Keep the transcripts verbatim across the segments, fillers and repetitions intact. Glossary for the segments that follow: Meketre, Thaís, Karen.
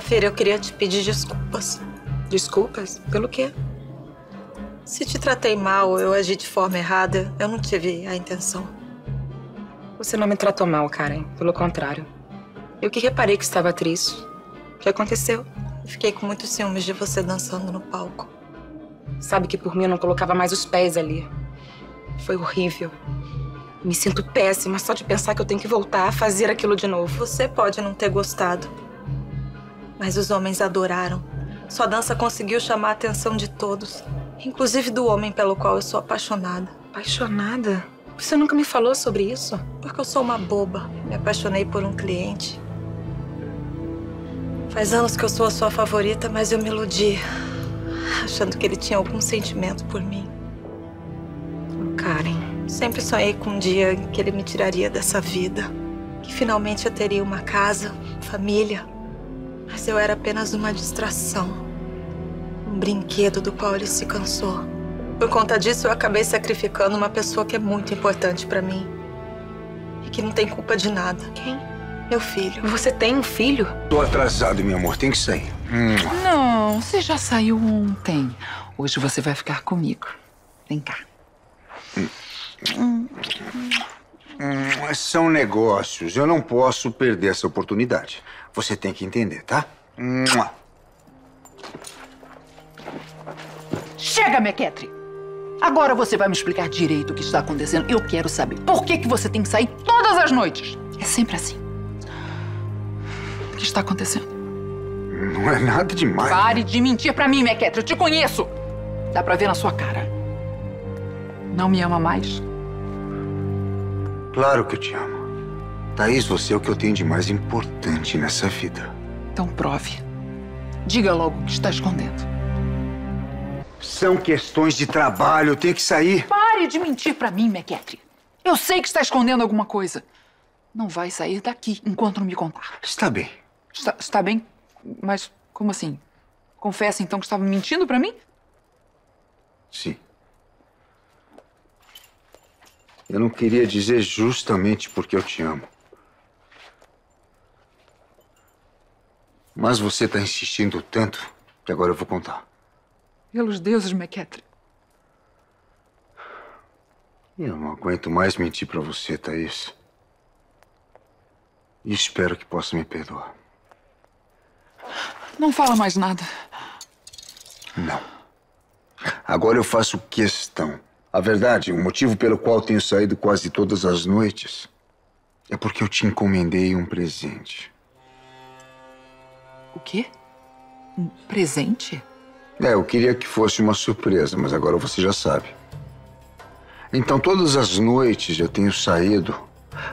terça-feira eu queria te pedir desculpas. Desculpas? Pelo quê? Se te tratei mal, eu agi de forma errada, eu não tive a intenção. Você não me tratou mal, Karen. Pelo contrário. Eu que reparei que estava triste. O que aconteceu? Eu fiquei com muitos ciúmes de você dançando no palco. Sabe que por mim eu não colocava mais os pés ali. Foi horrível. Me sinto péssima só de pensar que eu tenho que voltar a fazer aquilo de novo. Você pode não ter gostado, mas os homens adoraram. Sua dança conseguiu chamar a atenção de todos. Inclusive do homem pelo qual eu sou apaixonada. Apaixonada? Você nunca me falou sobre isso? Porque eu sou uma boba. Me apaixonei por um cliente. Faz anos que eu sou a sua favorita, mas eu me iludi. Achando que ele tinha algum sentimento por mim. Karen, sempre sonhei com um dia em que ele me tiraria dessa vida. Que finalmente eu teria uma casa, família. Mas eu era apenas uma distração. Um brinquedo do qual ele se cansou. Por conta disso, eu acabei sacrificando uma pessoa que é muito importante pra mim. E que não tem culpa de nada. Quem? Meu filho. Você tem um filho? Tô atrasado, meu amor. Tem que sair. Hum. Não, você já saiu ontem. Hoje você vai ficar comigo. Vem cá. Hum. Hum. Hum, são negócios. Eu não posso perder essa oportunidade. Você tem que entender, tá? Hum. Chega, Meketre! Agora você vai me explicar direito o que está acontecendo. Eu quero saber por que que você tem que sair todas as noites. É sempre assim. O que está acontecendo? Não é nada demais. Pare de mentir pra mim, Meketre. Eu te conheço. Dá pra ver na sua cara. Não me ama mais? Claro que eu te amo. Thaís, você é o que eu tenho de mais importante nessa vida. Então prove. Diga logo o que está escondendo. São questões de trabalho, eu tenho que sair. Pare de mentir pra mim, Meketre. Eu sei que está escondendo alguma coisa. Não vai sair daqui enquanto não me contar. Está bem. Está, está bem? Mas como assim? Confessa então que estava mentindo pra mim? Sim. Eu não queria dizer justamente porque eu te amo. Mas você está insistindo tanto que agora eu vou contar. Pelos deuses, Meketre. Eu não aguento mais mentir pra você, Thaís. E espero que possa me perdoar. Não fala mais nada. Não. Agora eu faço questão. A verdade, o motivo pelo qual tenho saído quase todas as noites é porque eu te encomendei um presente. O quê? Um presente? É, eu queria que fosse uma surpresa, mas agora você já sabe. Então, todas as noites eu tenho saído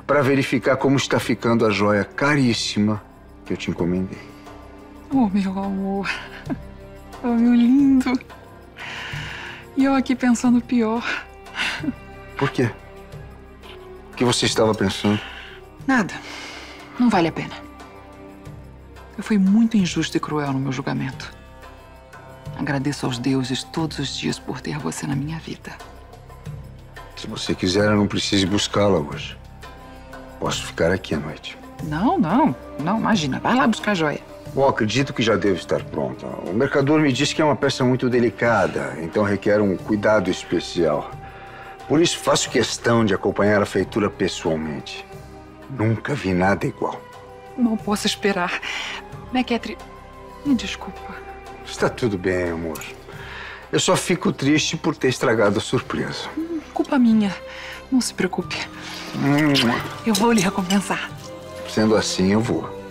para verificar como está ficando a joia caríssima que eu te encomendei. Oh, meu amor. Oh, meu lindo. E eu aqui pensando pior. Por quê? O que você estava pensando? Nada. Não vale a pena. Eu fui muito injusto e cruel no meu julgamento. Agradeço aos deuses todos os dias por ter você na minha vida. Se você quiser, eu não preciso buscá-la hoje. Posso ficar aqui à noite. Não, não. Não, imagina. Vai lá buscar a joia. Bom, acredito que já deve estar pronta. O mercador me disse que é uma peça muito delicada, então requer um cuidado especial. Por isso, faço questão de acompanhar a feitura pessoalmente. Nunca vi nada igual. Não posso esperar. Meketre, me desculpa. Está tudo bem, amor. Eu só fico triste por ter estragado a surpresa. Hum, culpa minha. Não se preocupe. Hum. Eu vou lhe recompensar. Sendo assim, eu vou.